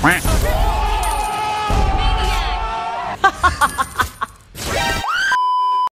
Quack.